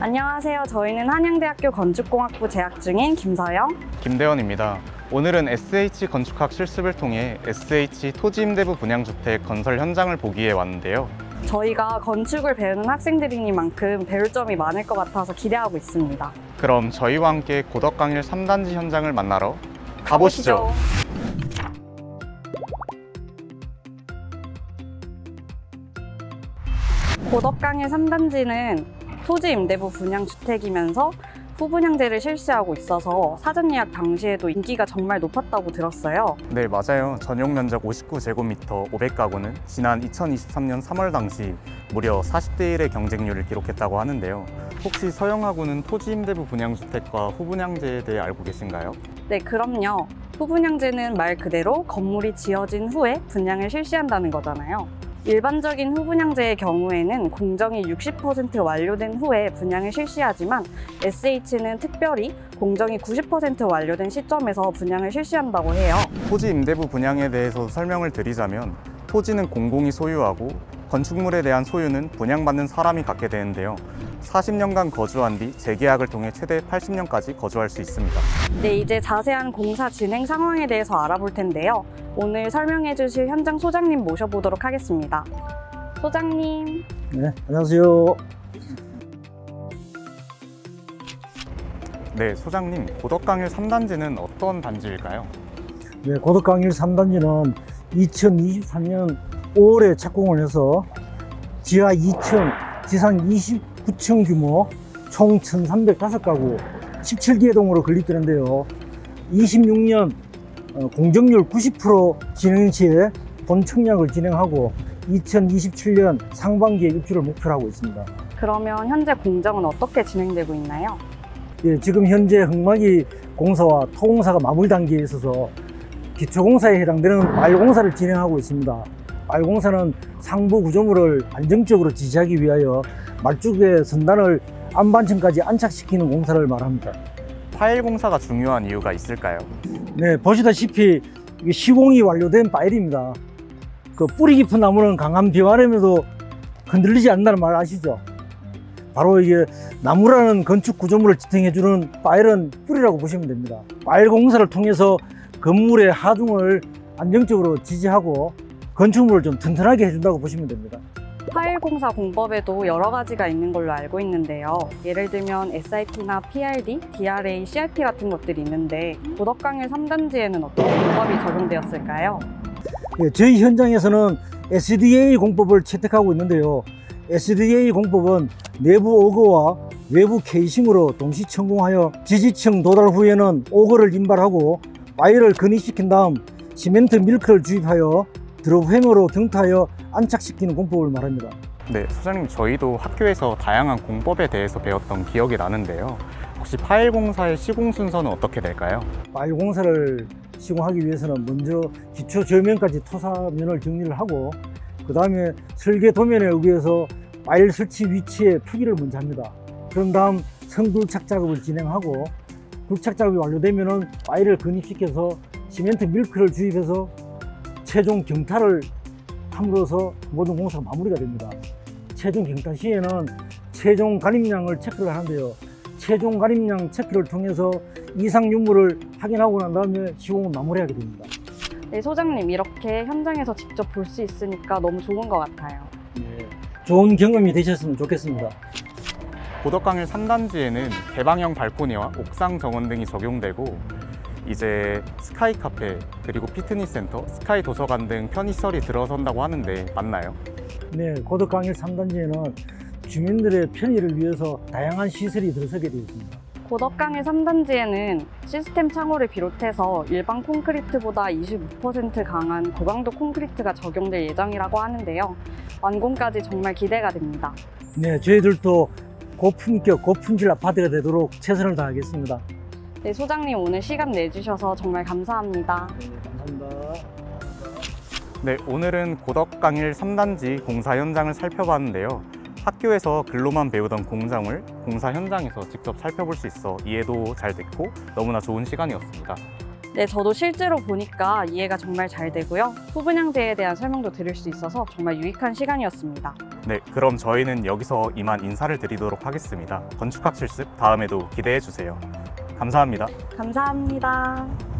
안녕하세요. 저희는 한양대학교 건축공학부 재학 중인 김서영, 김대원입니다. 오늘은 SH 건축학 실습을 통해 SH 토지임대부 분양주택 건설 현장을 보기에 왔는데요. 저희가 건축을 배우는 학생들이니만큼 배울 점이 많을 것 같아서 기대하고 있습니다. 그럼 저희와 함께 고덕강일 3단지 현장을 만나러 가보시죠. 고덕강일 3단지는 토지 임대부 분양주택이면서 후분양제를 실시하고 있어서 사전 예약 당시에도 인기가 정말 높았다고 들었어요. 네, 맞아요. 전용 면적 59제곱미터 500가구는 지난 2023년 3월 당시 무려 40대 1의 경쟁률을 기록했다고 하는데요. 혹시 서영하고는 토지 임대부 분양주택과 후분양제에 대해 알고 계신가요? 네, 그럼요. 후분양제는 말 그대로 건물이 지어진 후에 분양을 실시한다는 거잖아요. 일반적인 후분양제의 경우에는 공정이 60% 완료된 후에 분양을 실시하지만 SH는 특별히 공정이 90% 완료된 시점에서 분양을 실시한다고 해요. 토지 임대부 분양에 대해서 설명을 드리자면 토지는 공공이 소유하고 건축물에 대한 소유는 분양받는 사람이 갖게 되는데요. 40년간 거주한 뒤 재계약을 통해 최대 80년까지 거주할 수 있습니다. 네, 이제 자세한 공사 진행 상황에 대해서 알아볼 텐데요. 오늘 설명해 주실 현장 소장님 모셔보도록 하겠습니다. 소장님. 네, 안녕하세요. 네, 소장님, 고덕강일 3단지는 어떤 단지일까요? 네, 고덕강일 3단지는 2023년 5월에 착공을 해서 지하 2층, 지상 29층 규모 총 1,305가구 17개 동으로 건립되는데요. 26년 공정률 90% 진행 시에 본 청약을 진행하고 2027년 상반기에 입주를 목표로 하고 있습니다. 그러면 현재 공정은 어떻게 진행되고 있나요? 예, 지금 현재 흑막이 공사와 토공사가 마무리 단계에 있어서 기초공사에 해당되는 말공사를 진행하고 있습니다. 말공사는 상부 구조물을 안정적으로 지지하기 위하여 말죽의 선단을 안반층까지 안착시키는 공사를 말합니다. 파일 공사가 중요한 이유가 있을까요? 네, 보시다시피 시공이 완료된 파일입니다. 그 뿌리 깊은 나무는 강한 비바람에도 흔들리지 않는다는 말 아시죠? 바로 이게 나무라는 건축 구조물을 지탱해주는 파일은 뿌리라고 보시면 됩니다. 파일 공사를 통해서 건물의 하중을 안정적으로 지지하고 건축물을 좀 튼튼하게 해준다고 보시면 됩니다. 파일 공사 공법에도 여러 가지가 있는 걸로 알고 있는데요. 예를 들면 SIP나 PRD, DRA, CRT 같은 것들이 있는데 고덕강일 3단지에는 어떤 공법이 적용되었을까요? 네, 저희 현장에서는 SDA 공법을 채택하고 있는데요. SDA 공법은 내부 오거와 외부 케이싱으로 동시 천공하여 지지층 도달 후에는 오거를 인발하고 와이를 근입시킨 다음 시멘트 밀크를 주입하여 드롭햄으로 경타하여 안착시키는 공법을 말합니다. 네, 소장님, 저희도 학교에서 다양한 공법에 대해서 배웠던 기억이 나는데요. 혹시 파일 공사의 시공 순서는 어떻게 될까요? 파일 공사를 시공하기 위해서는 먼저 기초 저면까지 토사면을 정리를 하고 그 다음에 설계 도면에 의해서 파일 설치 위치의 표기를 먼저 합니다. 그런 다음 성굴착 작업을 진행하고 굴착 작업이 완료되면 파일을 근입시켜서 시멘트 밀크를 주입해서 최종 경타를 함으로써 모든 공사가 마무리가 됩니다. 최종 경타 시에는 최종 가림량을 체크를 하는데요. 최종 가림량 체크를 통해서 이상 유무를 확인하고 난 다음에 시공을 마무리하게 됩니다. 네, 소장님, 이렇게 현장에서 직접 볼 수 있으니까 너무 좋은 것 같아요. 네, 좋은 경험이 되셨으면 좋겠습니다. 고덕강일 3단지에는 개방형 발코니와 옥상 정원 등이 적용되고 이제 스카이 카페, 그리고 피트니스 센터, 스카이 도서관 등 편의시설이 들어선다고 하는데 맞나요? 네, 고덕강일 3단지에는 주민들의 편의를 위해서 다양한 시설이 들어서게 되어 있습니다. 고덕강일 3단지에는 시스템 창호를 비롯해서 일반 콘크리트보다 26% 강한 고강도 콘크리트가 적용될 예정이라고 하는데요. 완공까지 정말 기대가 됩니다. 네, 저희들도 고품격, 고품질 아파트가 되도록 최선을 다하겠습니다. 네, 소장님, 오늘 시간 내주셔서 정말 감사합니다. 네, 감사합니다. 네, 오늘은 고덕강일 3단지 공사 현장을 살펴봤는데요. 학교에서 글로만 배우던 공장을 공사 현장에서 직접 살펴볼 수 있어 이해도 잘 됐고 너무나 좋은 시간이었습니다. 네, 저도 실제로 보니까 이해가 정말 잘 되고요. 소분양제에 대한 설명도 들을 수 있어서 정말 유익한 시간이었습니다. 네, 그럼 저희는 여기서 이만 인사를 드리도록 하겠습니다. 건축학 실습 다음에도 기대해 주세요. 감사합니다. 감사합니다.